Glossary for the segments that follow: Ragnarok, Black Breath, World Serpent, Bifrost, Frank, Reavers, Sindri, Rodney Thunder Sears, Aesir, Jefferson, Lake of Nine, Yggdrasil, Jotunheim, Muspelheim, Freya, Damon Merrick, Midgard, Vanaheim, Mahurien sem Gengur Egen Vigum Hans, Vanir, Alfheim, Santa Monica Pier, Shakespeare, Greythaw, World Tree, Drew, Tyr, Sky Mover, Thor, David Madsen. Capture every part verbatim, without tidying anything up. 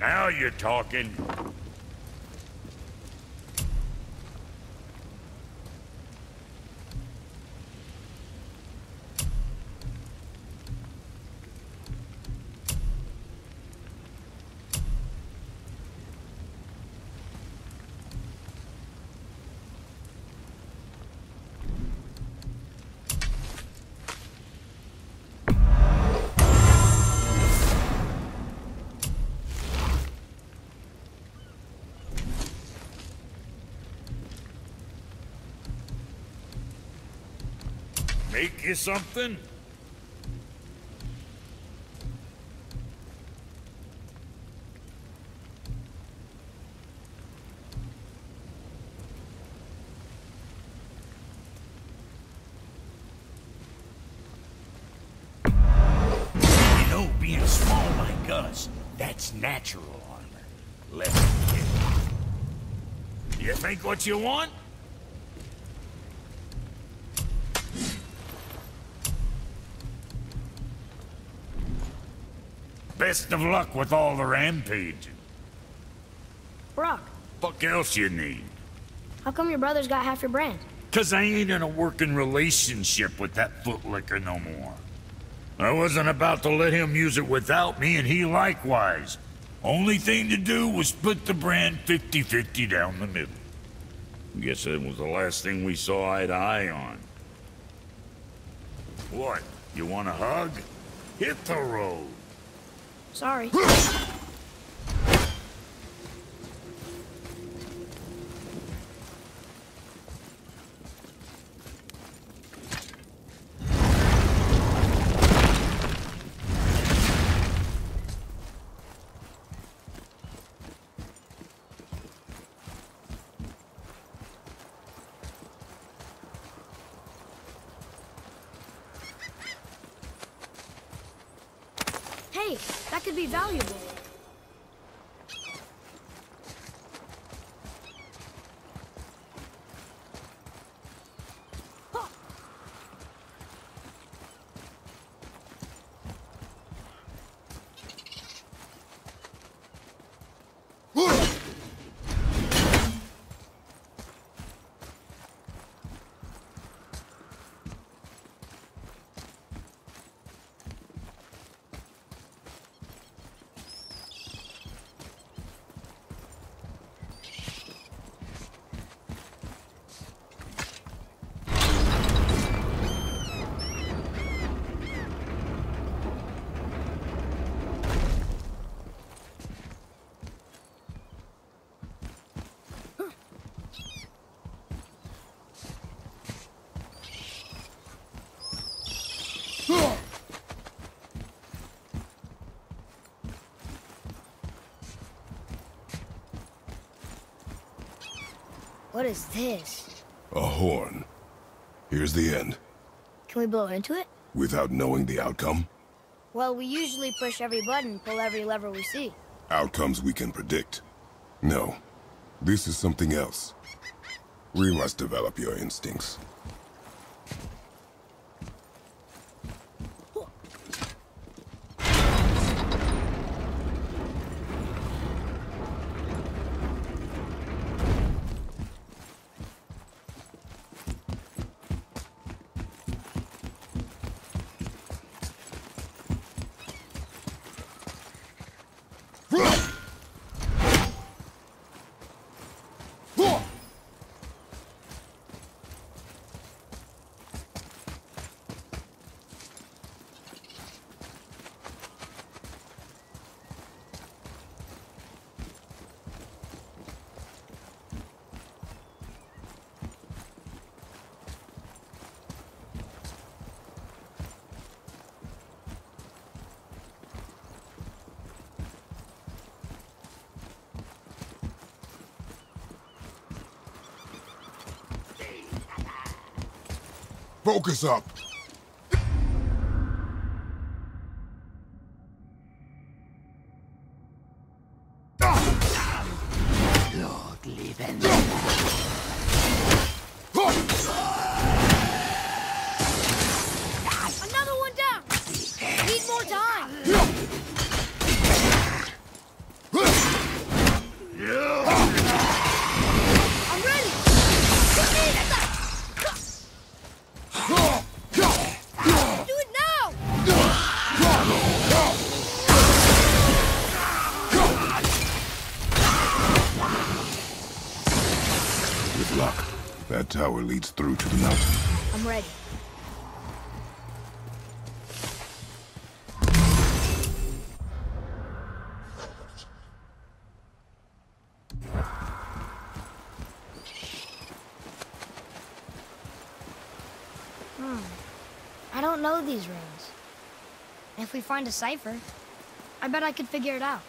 Now you're talking. Make you something? You know, being small like us, that's natural armor. Let me get it. You think what you want? Best of luck with all the rampaging. Brock. Fuck else you need? How come your brother's got half your brand? Cause I ain't in a working relationship with that footlicker no more. I wasn't about to let him use it without me, and he likewise. Only thing to do was split the brand fifty fifty down the middle. Guess that was the last thing we saw eye to eye on. What? You want a hug? Hit the road. Sorry. Valuable. Huh. What is this? A horn. Here's the end. Can we blow into it? Without knowing the outcome? Well, we usually push every button, pull every lever we see. Outcomes we can predict. No. This is something else. We must develop your instincts. Focus up! Another one down! Need more time! tower leads through to the mountain. I'm ready. Hmm. I don't know these rings. If we find a cipher, I bet I could figure it out.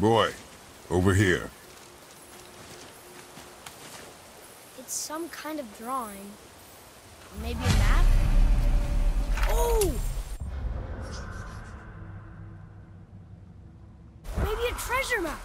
Boy, over here. It's some kind of drawing. Maybe a map? Oh! Maybe a treasure map!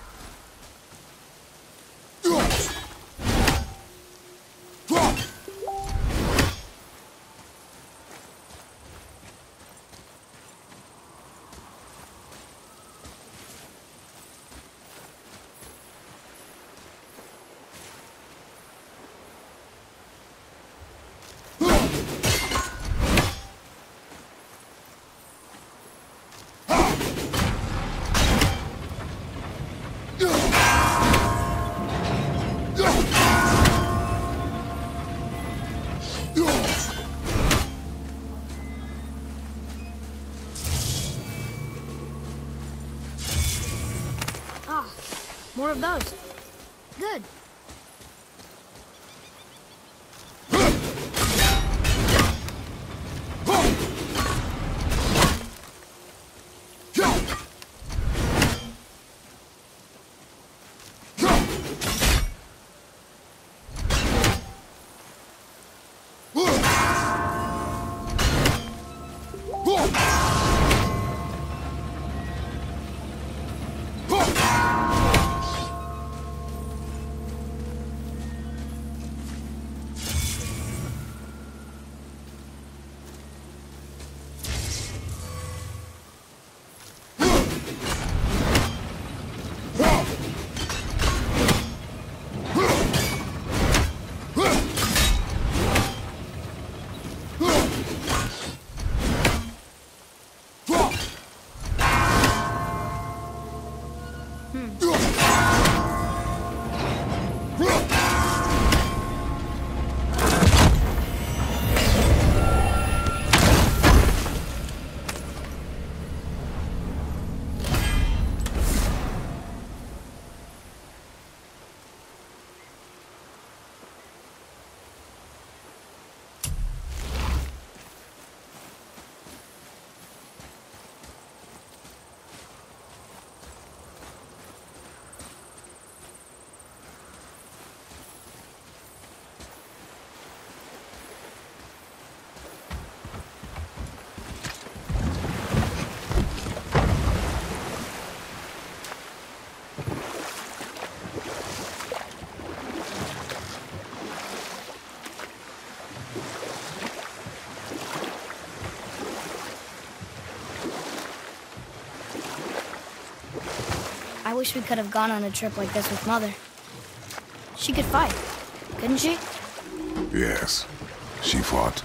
More of those. Good. wish we could have gone on a trip like this with Mother. She could fight, couldn't she? Yes, she fought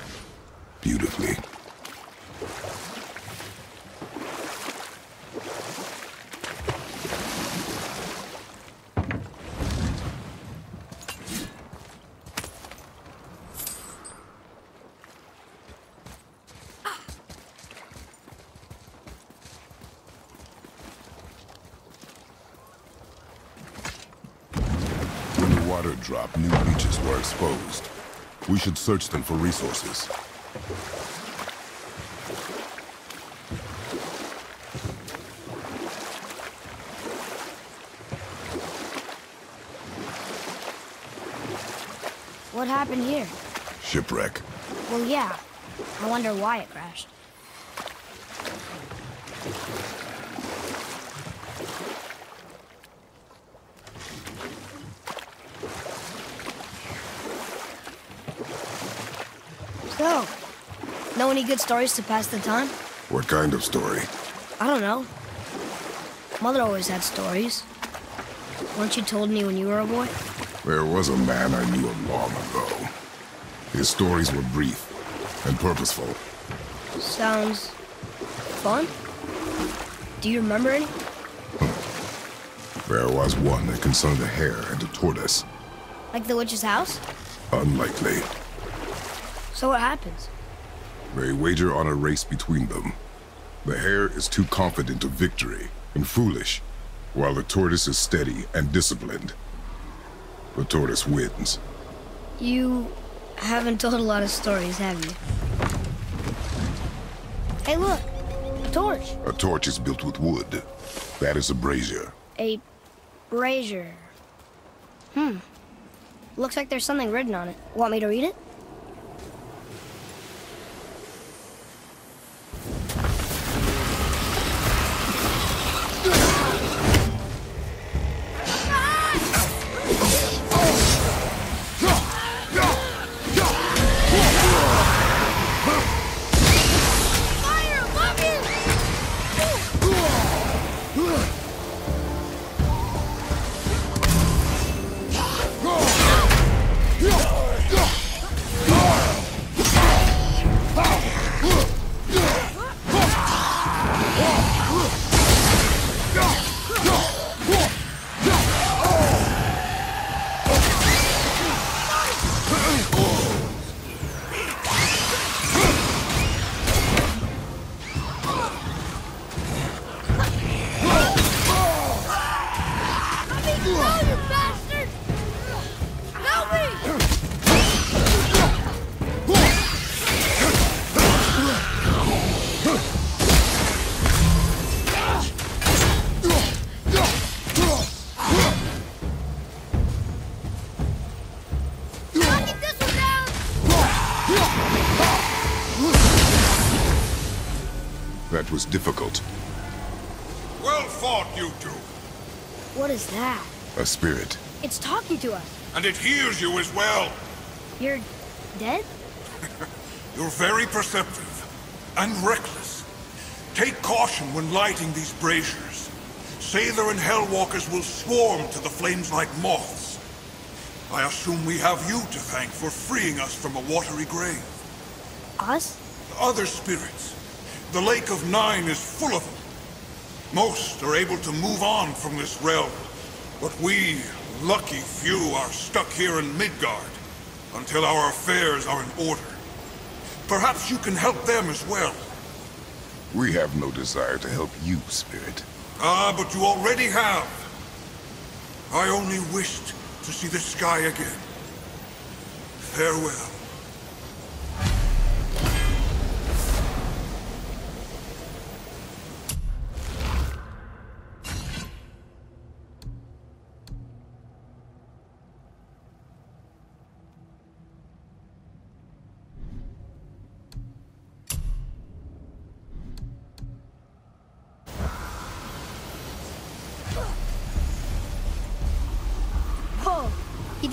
beautifully. Drop, new beaches were exposed. We should search them for resources. What happened here? Shipwreck. Well, yeah. I wonder why it crashed. Know any good stories to pass the time? What kind of story? I don't know. Mother always had stories. Weren't you told me when you were a boy? There was a man I knew long ago. His stories were brief and purposeful. Sounds fun? Do you remember any? There was one that concerned a hare and a tortoise. Like the witch's house? Unlikely. So what happens? They wager on a race between them. The hare is too confident of victory and foolish, while the tortoise is steady and disciplined. The tortoise wins. You haven't told a lot of stories, have you? Hey, look! A torch! A torch is built with wood. That is a brazier. A brazier. Hmm. Looks like there's something written on it. Want me to read it? Was difficult. Well fought, you two. What is that? A spirit. It's talking to us. And it hears you as well. You're dead? You're very perceptive and reckless. Take caution when lighting these braziers. Sather and Hellwalkers will swarm to the flames like moths. I assume we have you to thank for freeing us from a watery grave. Us? Other spirits. The Lake of Nine is full of them. Most are able to move on from this realm, but we, lucky few, are stuck here in Midgard until our affairs are in order. Perhaps you can help them as well. We have no desire to help you, Spirit. Ah, but you already have. I only wished to see the sky again. Farewell.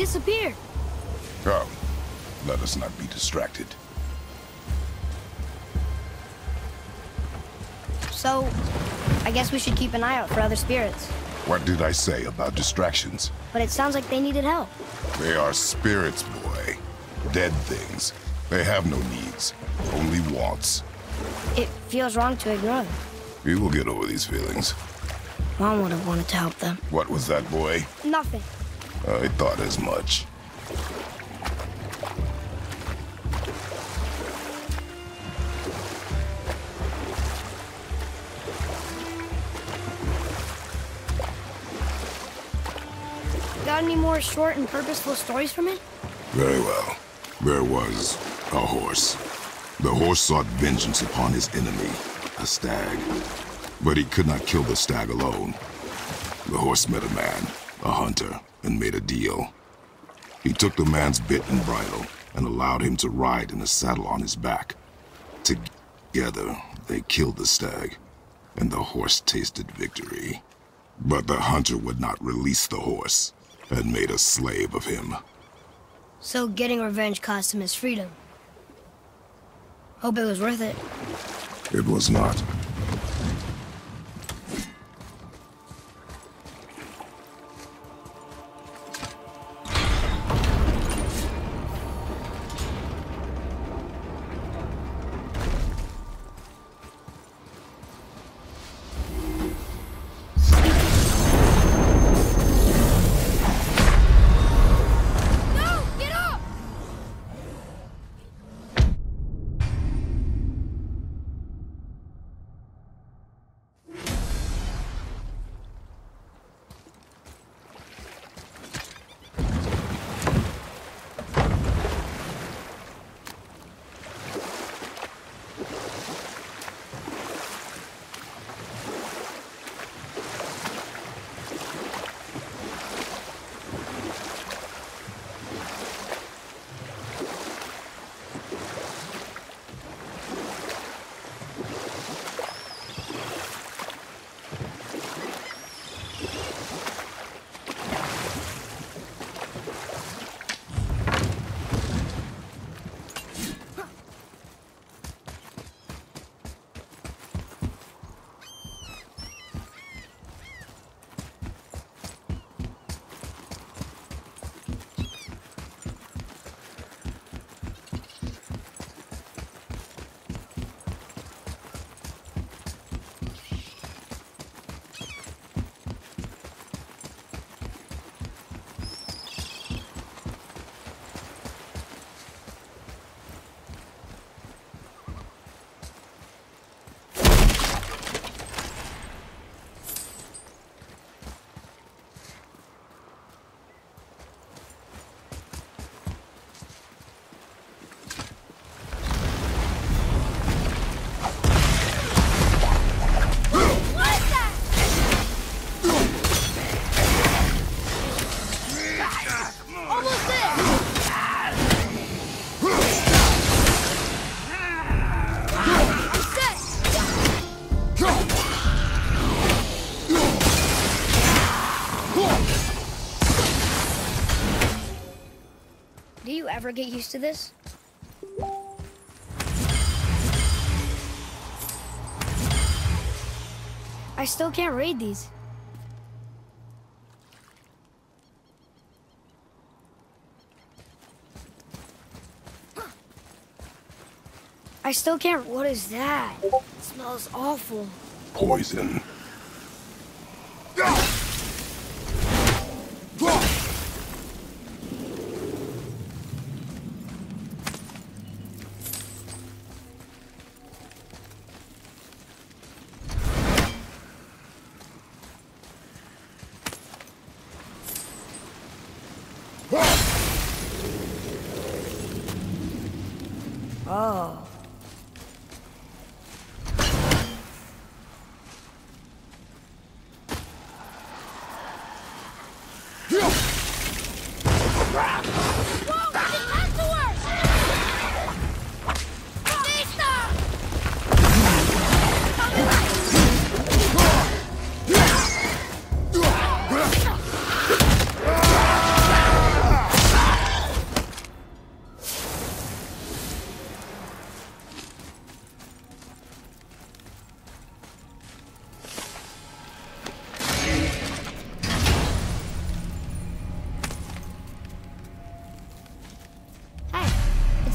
Disappeared. Come, let us not be distracted. So, I guess we should keep an eye out for other spirits. What did I say about distractions? But it sounds like they needed help. They are spirits, boy. Dead things. They have no needs, only wants. It feels wrong to ignore them. You will get over these feelings. Mom would have wanted to help them. What was that, boy? Nothing. I thought as much. Got any more short and purposeful stories from it? Very well. There was a horse. The horse sought vengeance upon his enemy, a stag. But he could not kill the stag alone. The horse met a man, a hunter, and made a deal. He took the man's bit and bridle and allowed him to ride in a saddle on his back. Together, they killed the stag, and the horse tasted victory. But the hunter would not release the horse and made a slave of him. So getting revenge cost him his freedom. Hope it was worth it. It was not. Ever get used to this? I still can't read these. I still can't. What is that? It smells awful. Poison.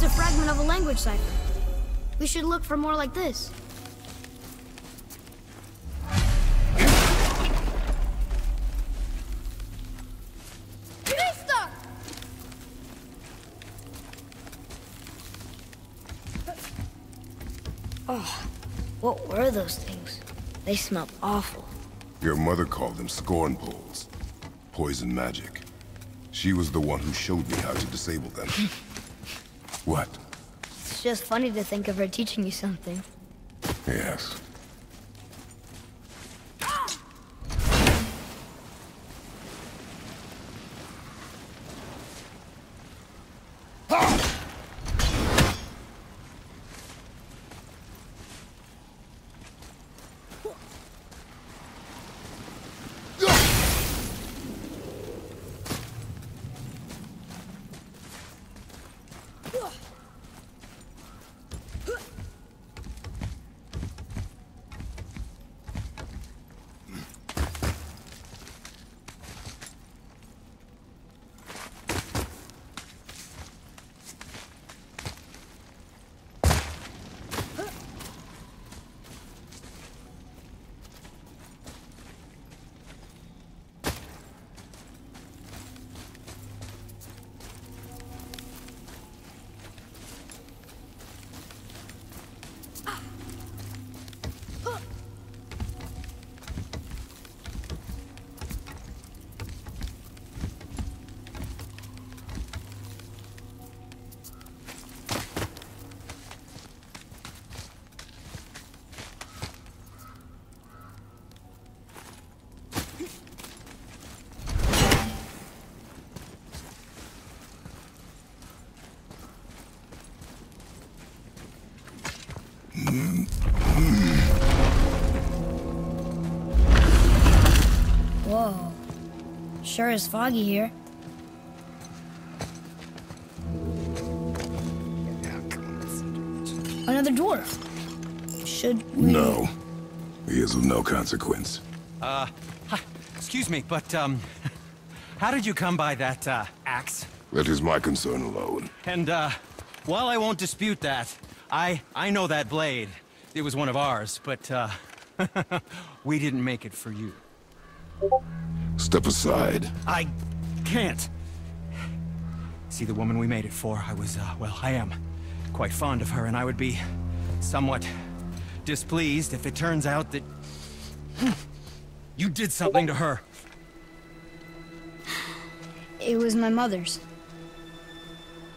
It's a fragment of a language cipher. We should look for more like this. Oh, what were those things? They smelled awful. Your mother called them scorn poles. Poison magic. She was the one who showed me how to disable them. What? It's just funny to think of her teaching you something. Yes. Whoa. Sure is foggy here. Another dwarf. Should we... No. He is of no consequence. Uh, hi, excuse me, but, um, how did you come by that, uh, axe? That is my concern alone. And, uh, while I won't dispute that, I, I know that blade. It was one of ours, but, uh, we didn't make it for you. Step aside. I can't. See, the woman we made it for, I was, uh, well, I am quite fond of her, and I would be somewhat displeased if it turns out that you did something to her. It was my mother's.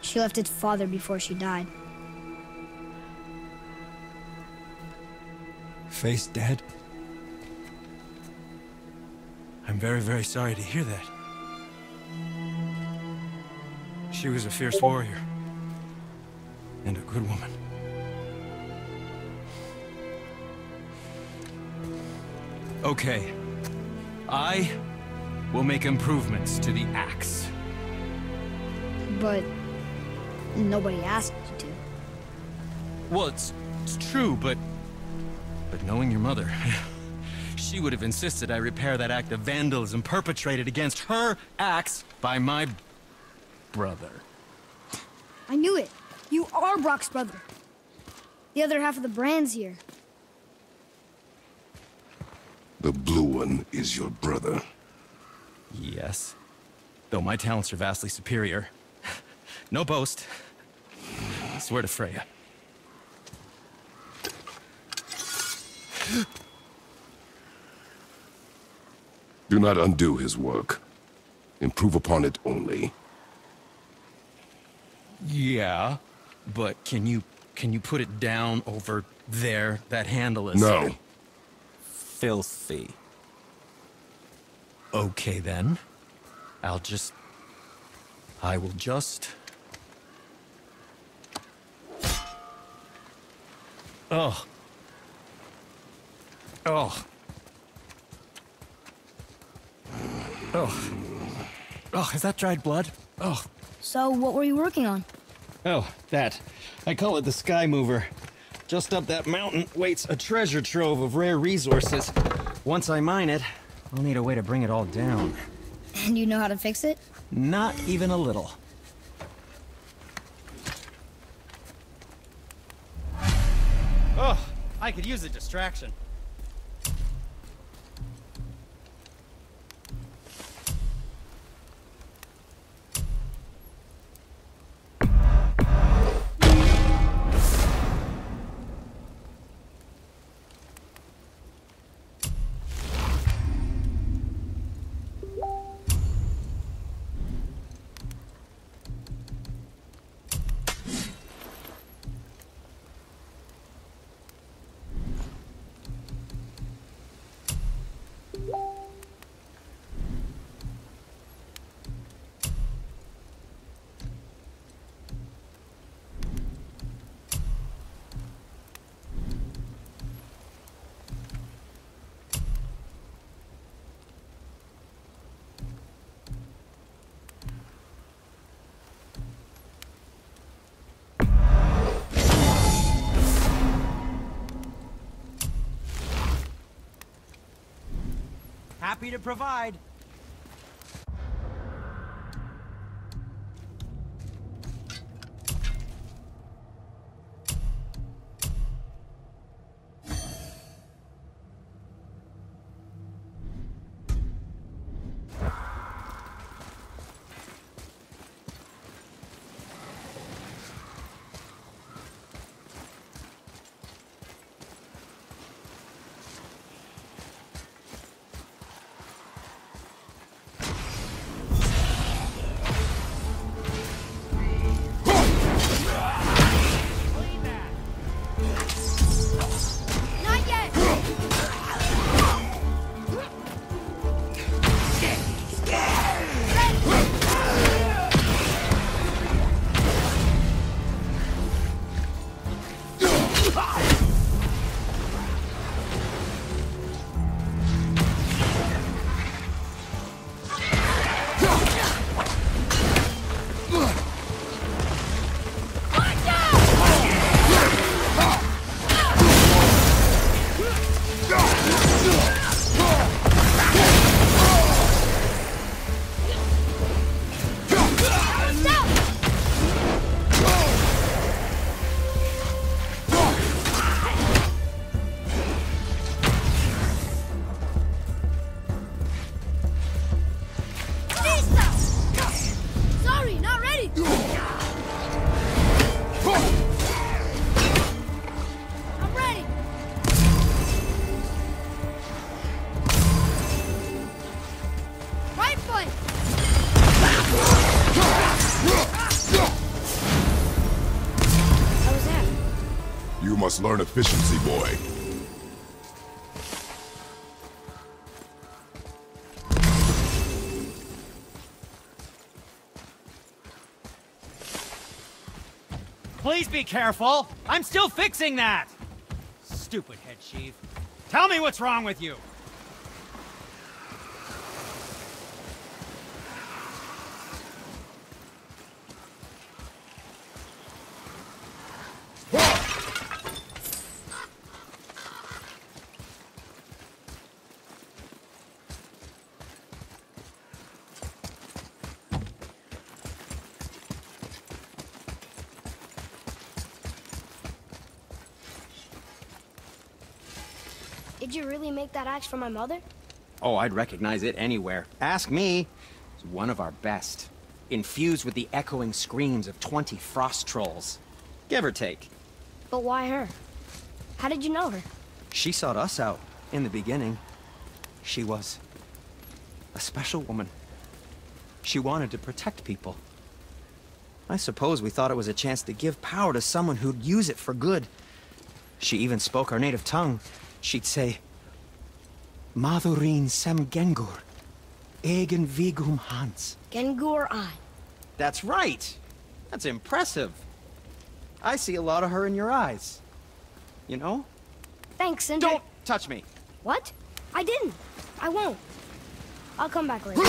She left its father before she died. Face dead? I'm very, very sorry to hear that. She was a fierce warrior. And a good woman. Okay. I will make improvements to the axe. But... nobody asked you to. Well, it's, it's true, but... But knowing your mother, she would have insisted I repair that act of vandalism perpetrated against her axe by my brother. I knew it. You are Brock's brother. The other half of the brand's here. The blue one is your brother. Yes. Though my talents are vastly superior. No boast. I swear to Freya. Do not undo his work. Improve upon it only. Yeah, but can you can you put it down over there? That handle is... No. Filthy. Okay then. I'll just... I will just... Oh. Oh. Oh. Oh, is that dried blood? Oh. So, what were you working on? Oh, that. I call it the Sky Mover. Just up that mountain waits a treasure trove of rare resources. Once I mine it, I'll need a way to bring it all down. And you know how to fix it? Not even a little. I could use a distraction. Happy to provide. Must learn efficiency, boy. Please be careful. I'm still fixing that. Stupid head sheath. Tell me what's wrong with you. Did you really make that axe for my mother? Oh, I'd recognize it anywhere. Ask me. It's one of our best. Infused with the echoing screams of twenty frost trolls. Give or take. But why her? How did you know her? She sought us out in the beginning. She was a special woman. She wanted to protect people. I suppose we thought it was a chance to give power to someone who'd use it for good. She even spoke our native tongue. She'd say, Mahurien sem Gengur Egen Vigum Hans. Gengur ein. That's right. That's impressive. I see a lot of her in your eyes. You know? Thanks, Sindri. Don't touch me. What? I didn't. I won't. I'll come back later.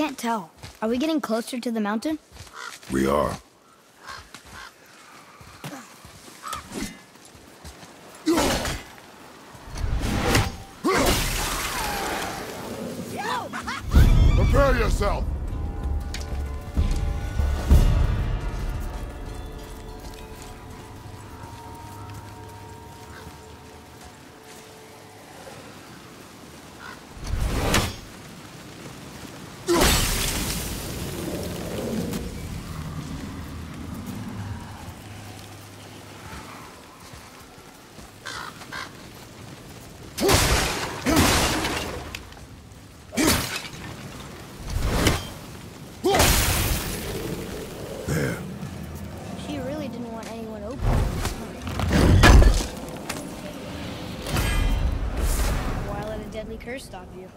can't tell. Are we getting closer to the mountain? We are. Prepare yourself! Curse stop you.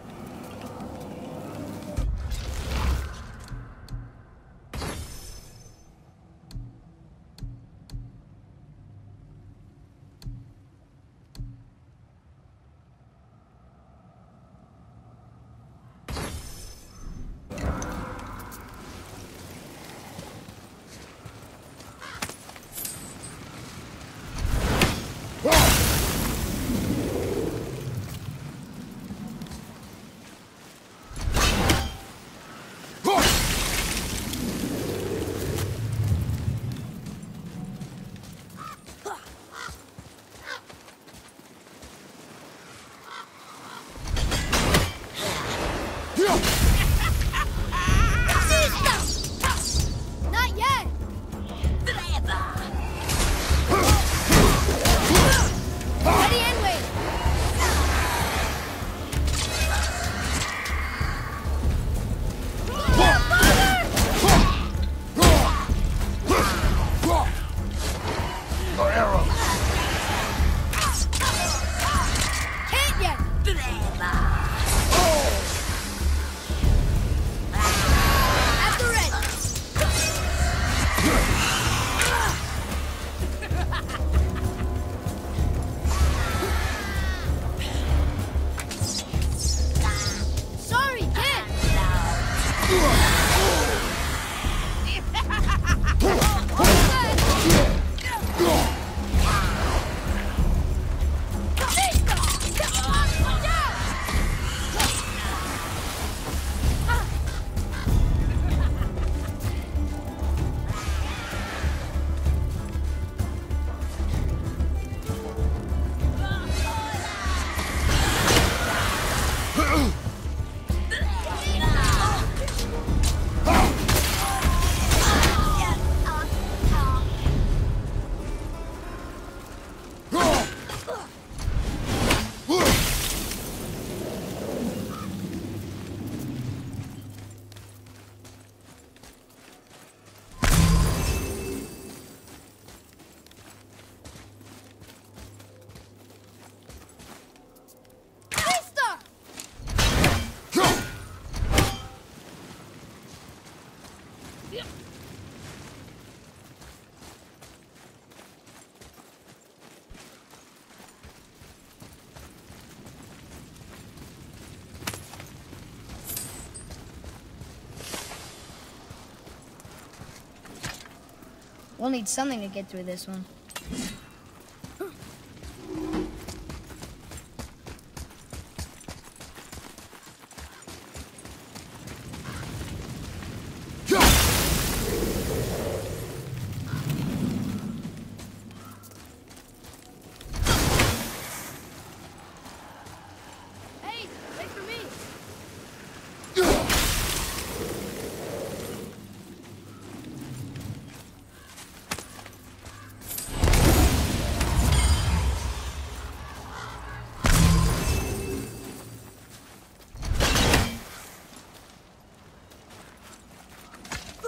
We'll need something to get through this one.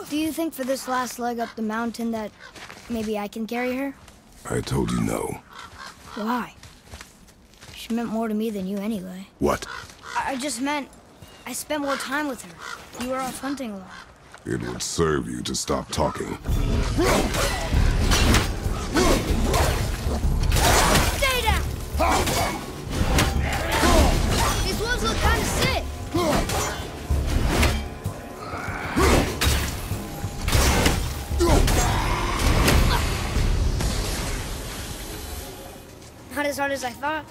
Do you think for this last leg up the mountain that maybe I can carry her? I told you no. Why? She meant more to me than you anyway. What? I, I just meant I spent more time with her. You were off hunting a lot. It would serve you to stop talking. Stay down! These wolves look kind of sick. Not as hard as I thought.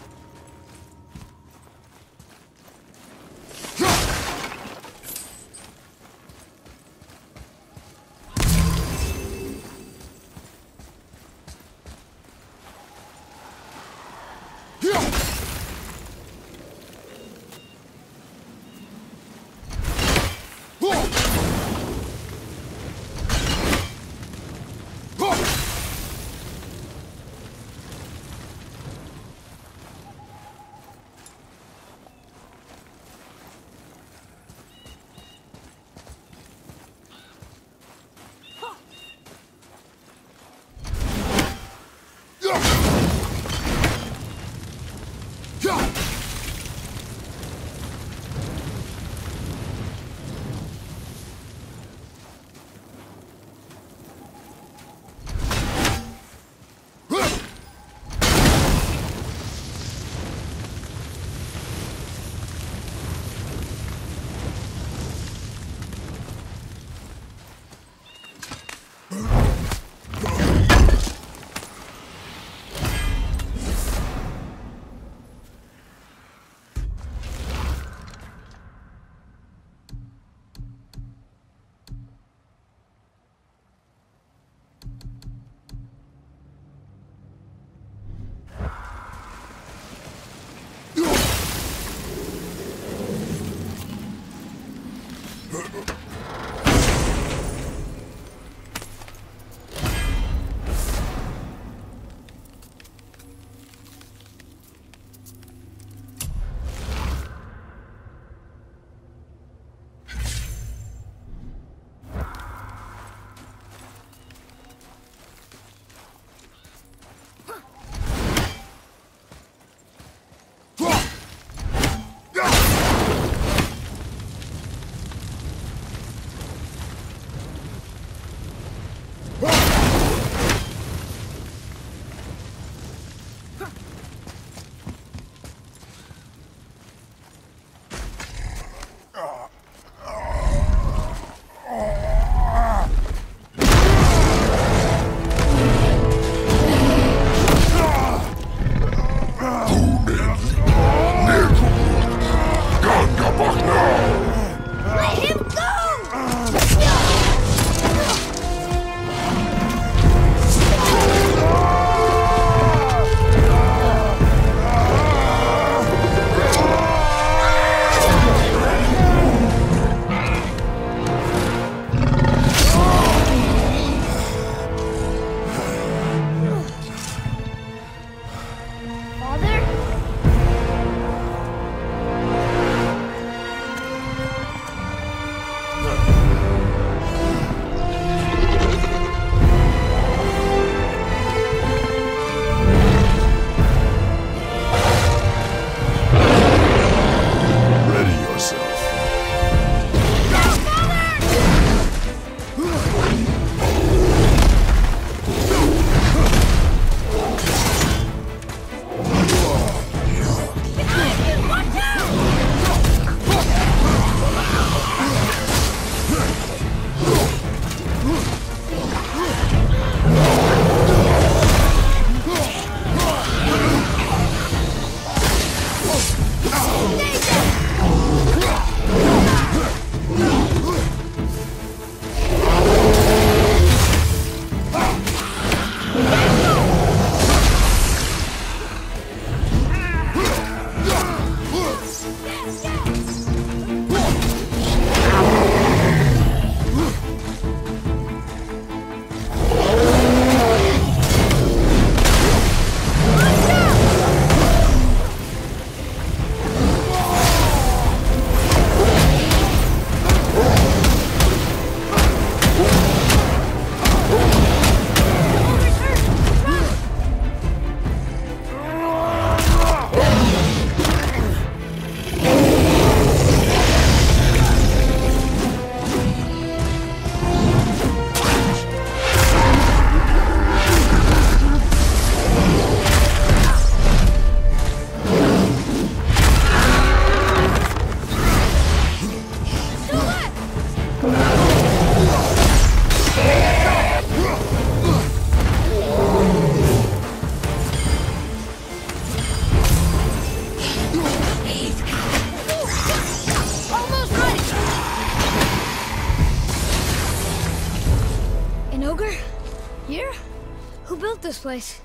place.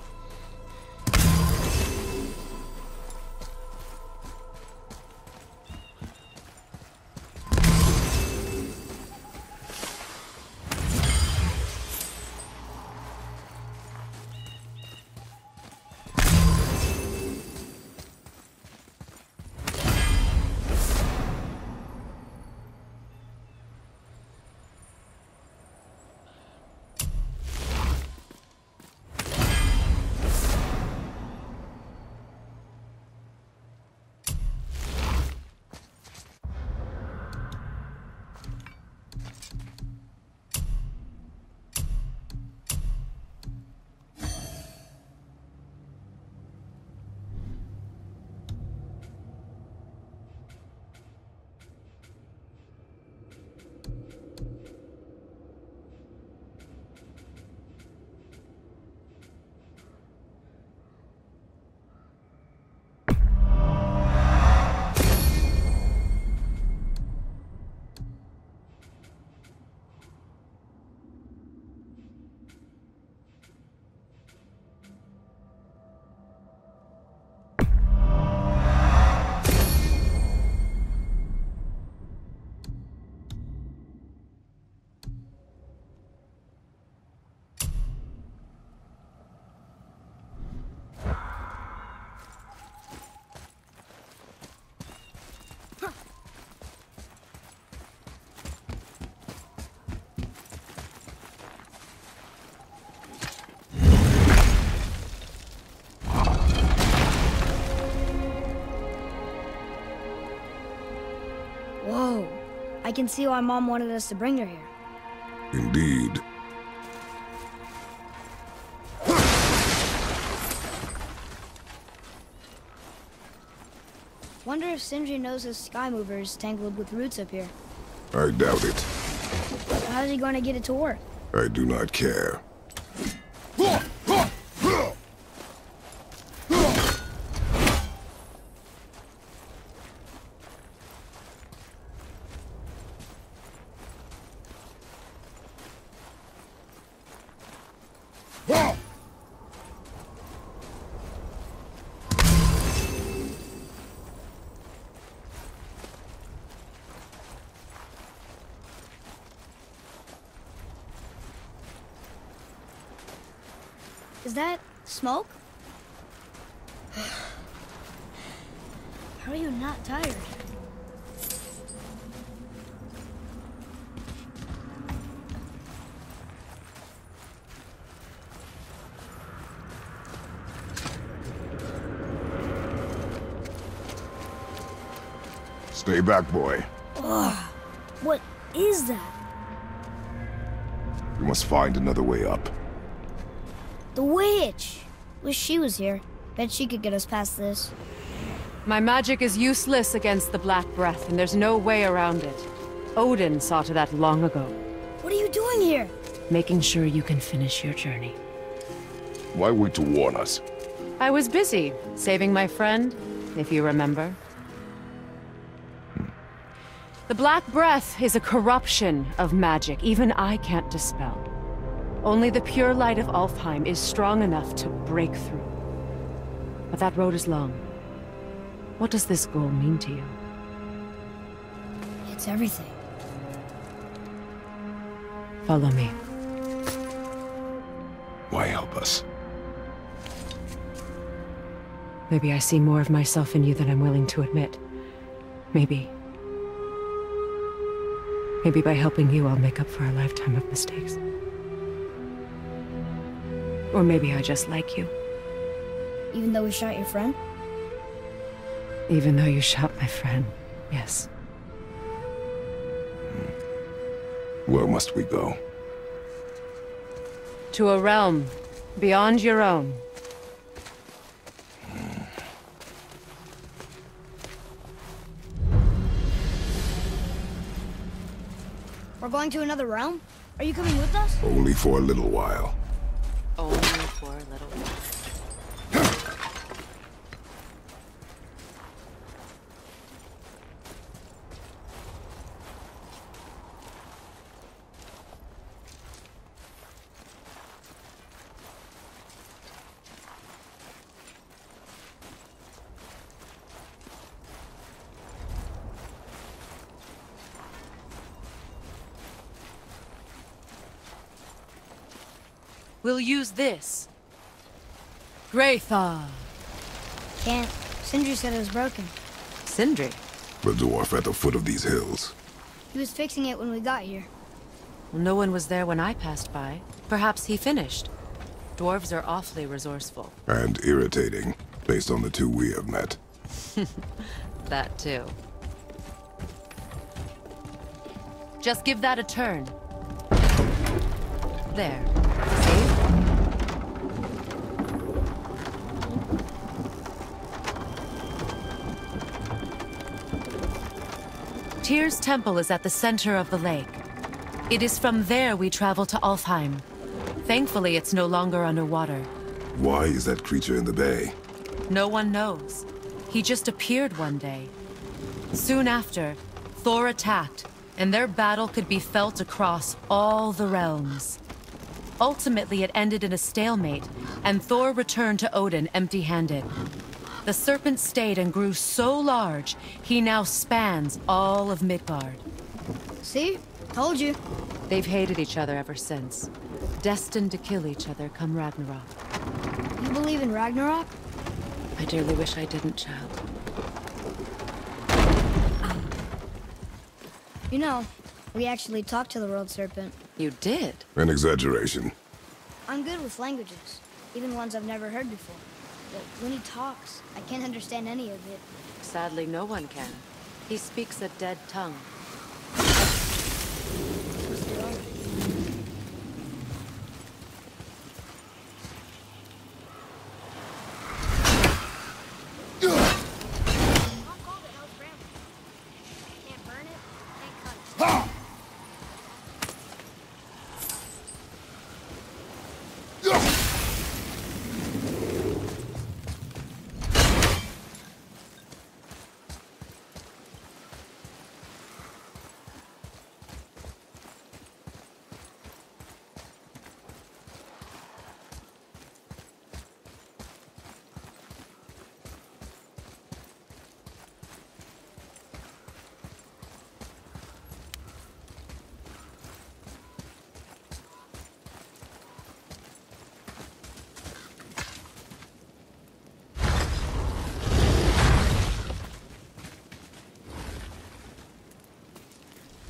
I can see why Mom wanted us to bring her here. Indeed. Wonder if Sindri knows his Sky Mover is tangled with roots up here. I doubt it. How's he going to get it to work? I do not care. Is that smoke? How are you not tired? Stay back, boy. Ugh. What is that? You must find another way up. The witch! Wish she was here. Bet she could get us past this. My magic is useless against the Black Breath, and there's no way around it. Odin saw to that long ago. What are you doing here? Making sure you can finish your journey. Why wait to warn us? I was busy, saving my friend, if you remember. Hmm. The Black Breath is a corruption of magic even I can't dispel. Only the pure light of Alfheim is strong enough to break through. But that road is long. What does this goal mean to you? It's everything. Follow me. Why help us? Maybe I see more of myself in you than I'm willing to admit. Maybe. Maybe by helping you, I'll make up for a lifetime of mistakes. Or maybe I just like you. Even though we shot your friend? Even though you shot my friend, yes. Where must we go? To a realm beyond your own. We're going to another realm? Are you coming with us? Only for a little while. Only for a little while. We'll use this. Greythaw. Can't. Sindri said it was broken. Sindri? The dwarf at the foot of these hills. He was fixing it when we got here. Well, no one was there when I passed by. Perhaps he finished. Dwarves are awfully resourceful. And irritating, based on the two we have met. That too. Just give that a turn. There. See? Tyr's temple is at the center of the lake. It is from there we travel to Alfheim. Thankfully, it's no longer underwater. Why is that creature in the bay? No one knows. He just appeared one day. Soon after, Thor attacked, and their battle could be felt across all the realms. Ultimately, it ended in a stalemate, and Thor returned to Odin empty-handed. The serpent stayed and grew so large, he now spans all of Midgard. See? Told you. They've hated each other ever since. Destined to kill each other come Ragnarok. You believe in Ragnarok? I dearly wish I didn't, child. You know, we actually talked to the World Serpent. You did? An exaggeration. I'm good with languages, even ones I've never heard before. But when he talks, I can't understand any of it. Sadly, no one can. He speaks a dead tongue.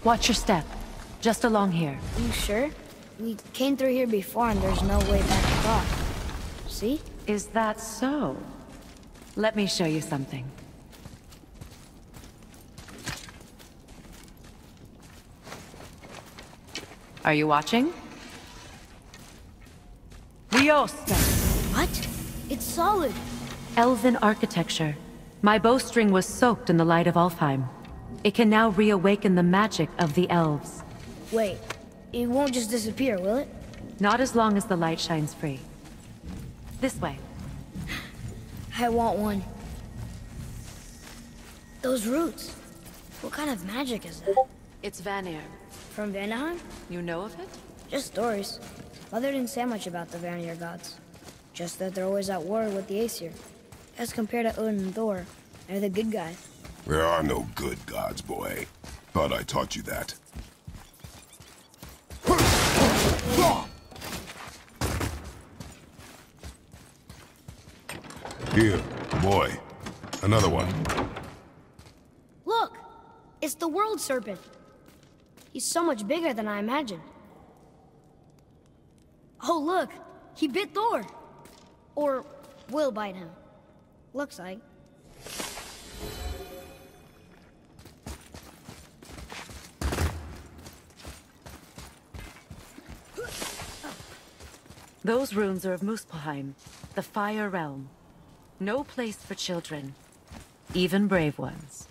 Watch your step. Just along here. You sure? We came through here before and there's no way back across. See? Is that so? Let me show you something. Are you watching? Liosta! What? It's solid! Elven architecture. My bowstring was soaked in the light of Alfheim. It can now reawaken the magic of the elves. Wait, it won't just disappear, will it? Not as long as the light shines free. This way. I want one. Those roots. What kind of magic is that? It's Vanir. From Vanaheim? You know of it? Just stories. Mother didn't say much about the Vanir gods. Just that they're always at war with the Aesir. As compared to Odin and Thor, they're the good guys. There are no good gods, boy. Thought I taught you that. Here, boy. Another one. Look! It's the World Serpent. He's so much bigger than I imagined. Oh, look! He bit Thor! Or will bite him. Looks like. Those runes are of Muspelheim, the Fire Realm. No place for children, even brave ones.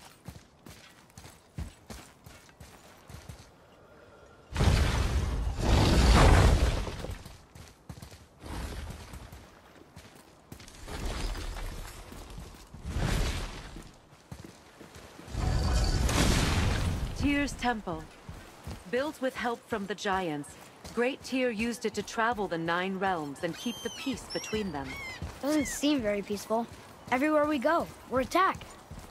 Tyr's Temple. Built with help from the giants, Great Tyr used it to travel the nine realms and keep the peace between them. Doesn't seem very peaceful. Everywhere we go, we're attacked.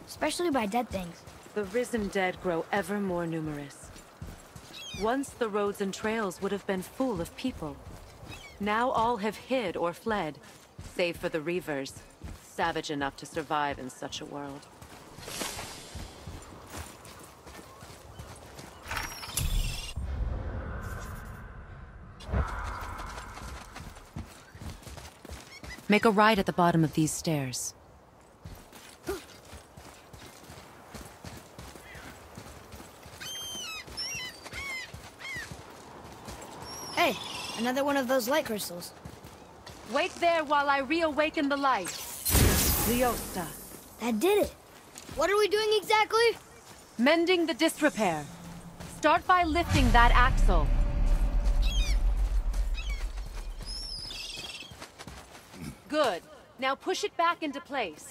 Especially by dead things. The risen dead grow ever more numerous. Once the roads and trails would have been full of people. Now all have hid or fled, save for the Reavers, savage enough to survive in such a world. Make a right at the bottom of these stairs. Hey, another one of those light crystals. Wait there while I reawaken the light. Leosta. That did it. What are we doing exactly? Mending the disrepair. Start by lifting that axle. Good. Now push it back into place.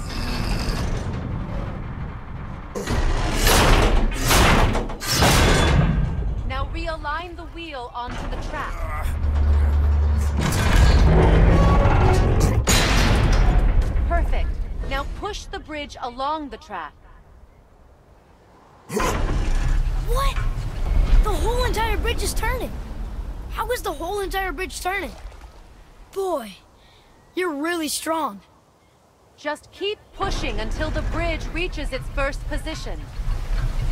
Now realign the wheel onto the track. Perfect. Now push the bridge along the track. What? The whole entire bridge is turning. How is the whole entire bridge turning? Boy. You're really strong. Just keep pushing until the bridge reaches its first position.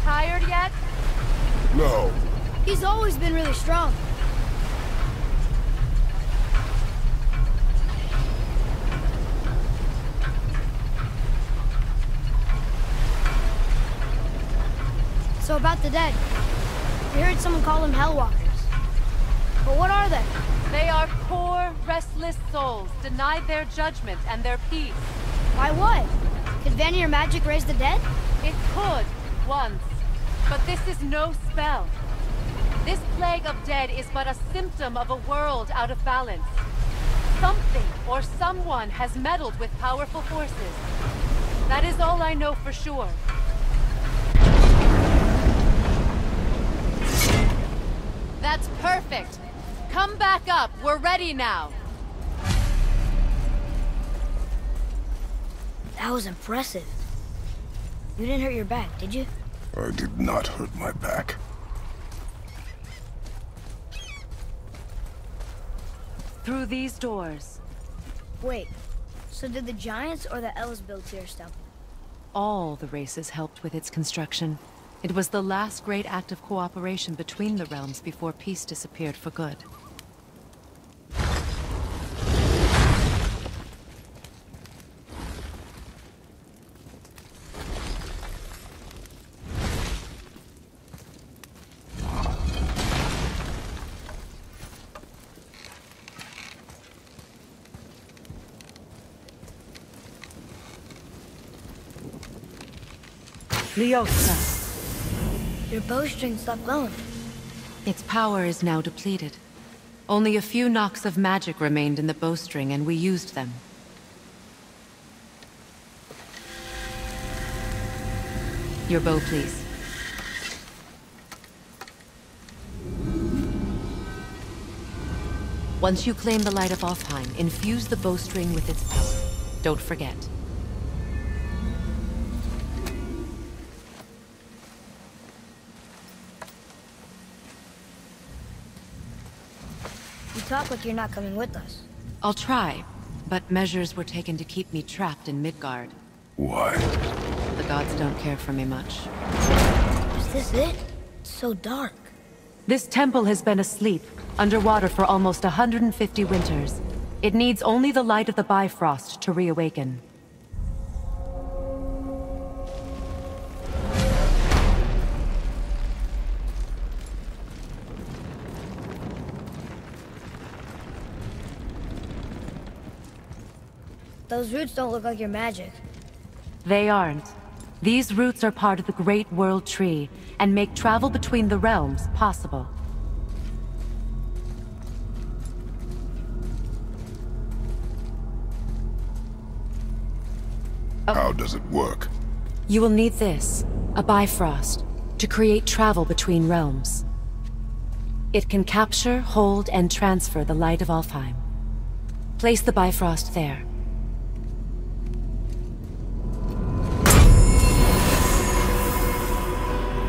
Tired yet? No. He's always been really strong. So about the dead. We heard someone call them Hellwalkers. But what are they? They are poor, restless souls, denied their judgment and their peace. Why what? Could Vanir magic raise the dead? It could, once. But this is no spell. This plague of dead is but a symptom of a world out of balance. Something or someone has meddled with powerful forces. That is all I know for sure. That's perfect. Come back up. We're ready now. That was impressive. You didn't hurt your back, did you? I did not hurt my back. Through these doors. Wait. So did the giants or the elves build Tyr Temple? All the races helped with its construction. It was the last great act of cooperation between the realms before peace disappeared for good. Leosta. Your bowstring stopped glowing. Its power is now depleted. Only a few knocks of magic remained in the bowstring, and we used them. Your bow, please. Once you claim the light of Alfheim, infuse the bowstring with its power. Don't forget. Talk like you're not coming with us. I'll try, but measures were taken to keep me trapped in Midgard. Why? The gods don't care for me much. Is this it? It's so dark. This temple has been asleep, underwater for almost one hundred fifty winters. It needs only the light of the Bifrost to reawaken. Those roots don't look like your magic. They aren't. These roots are part of the Great World Tree, and make travel between the realms possible. Oh. How does it work? You will need this, a Bifrost, to create travel between realms. It can capture, hold, and transfer the light of Alfheim. Place the Bifrost there.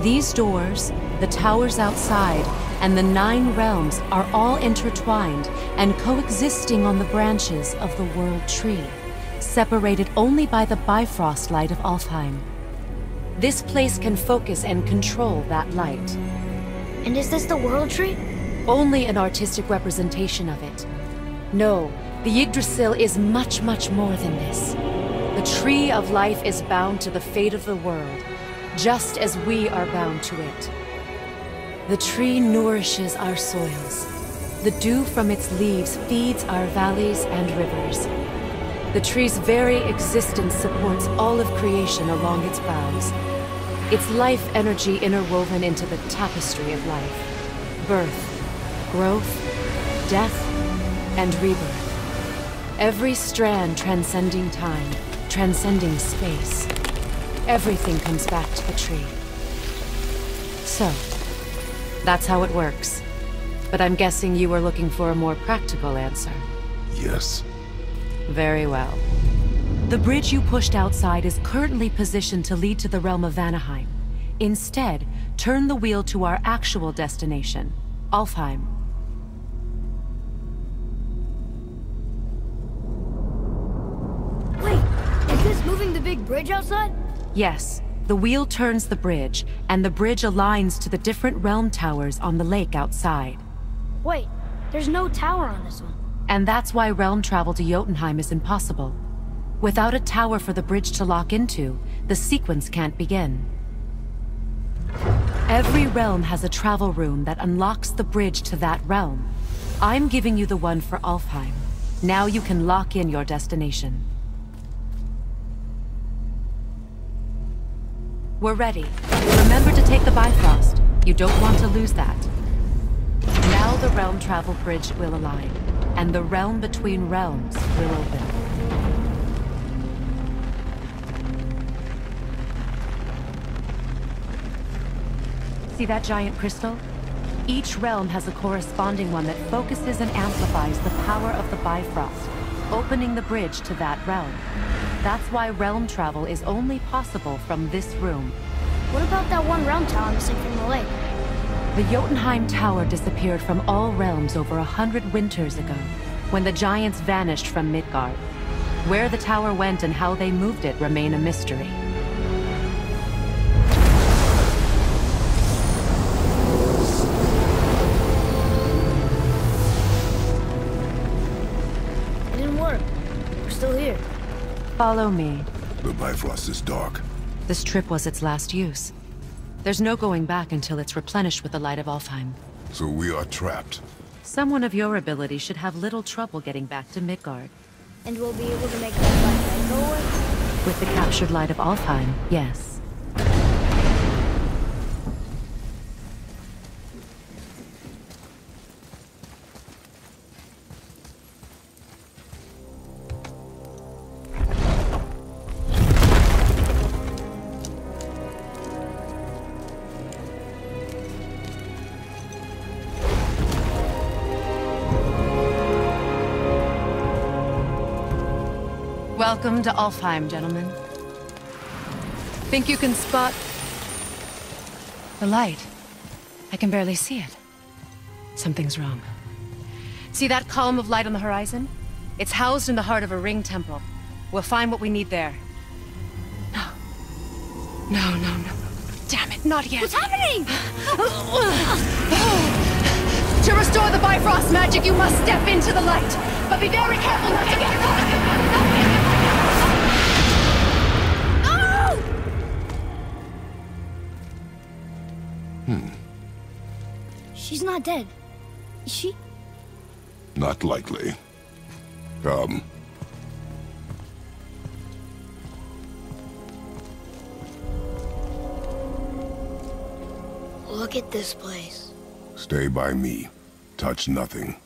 These doors, the towers outside, and the nine realms are all intertwined and coexisting on the branches of the World Tree, separated only by the Bifrost light of Alfheim. This place can focus and control that light. And is this the World Tree? Only an artistic representation of it. No, the Yggdrasil is much, much more than this. The Tree of Life is bound to the fate of the world, just as we are bound to it. The tree nourishes our soils. The dew from its leaves feeds our valleys and rivers. The tree's very existence supports all of creation along its boughs. Its life energy interwoven into the tapestry of life. Birth, growth, death, and rebirth. Every strand transcending time, transcending space. Everything comes back to the tree. So, that's how it works. But I'm guessing you were looking for a more practical answer. Yes. Very well. The bridge you pushed outside is currently positioned to lead to the realm of Vanaheim. Instead, turn the wheel to our actual destination, Alfheim. Wait, is this moving the big bridge outside? Yes. The wheel turns the bridge, and the bridge aligns to the different realm towers on the lake outside. Wait, there's no tower on this one. And that's why realm travel to Jotunheim is impossible. Without a tower for the bridge to lock into, the sequence can't begin. Every realm has a travel rune that unlocks the bridge to that realm. I'm giving you the one for Alfheim. Now you can lock in your destination. We're ready. Remember to take the Bifrost. You don't want to lose that. Now the realm travel bridge will align, and the realm between realms will open. See that giant crystal? Each realm has a corresponding one that focuses and amplifies the power of the Bifrost, opening the bridge to that realm. That's why realm travel is only possible from this room. What about that one realm tower missing from the lake? The Jotunheim Tower disappeared from all realms over a hundred winters ago, when the giants vanished from Midgard. Where the tower went and how they moved it remain a mystery. It didn't work. We're still here. Follow me. The Bifrost is dark. This trip was its last use. There's no going back until it's replenished with the light of Alfheim. So we are trapped. Someone of your ability should have little trouble getting back to Midgard. And we'll be able to make that light go away? With the captured light of Alfheim, yes. Welcome to Alfheim, gentlemen. Think you can spot the light? I can barely see it. Something's wrong. See that column of light on the horizon? It's housed in the heart of a ring temple. We'll find what we need there. No. No, no, no. Damn it, not yet. What's happening? To restore the Bifrost magic, you must step into the light. But be very careful not to get caught. Hmm. She's not dead, is she? Not likely. Um. Look at this place. Stay by me. Touch nothing.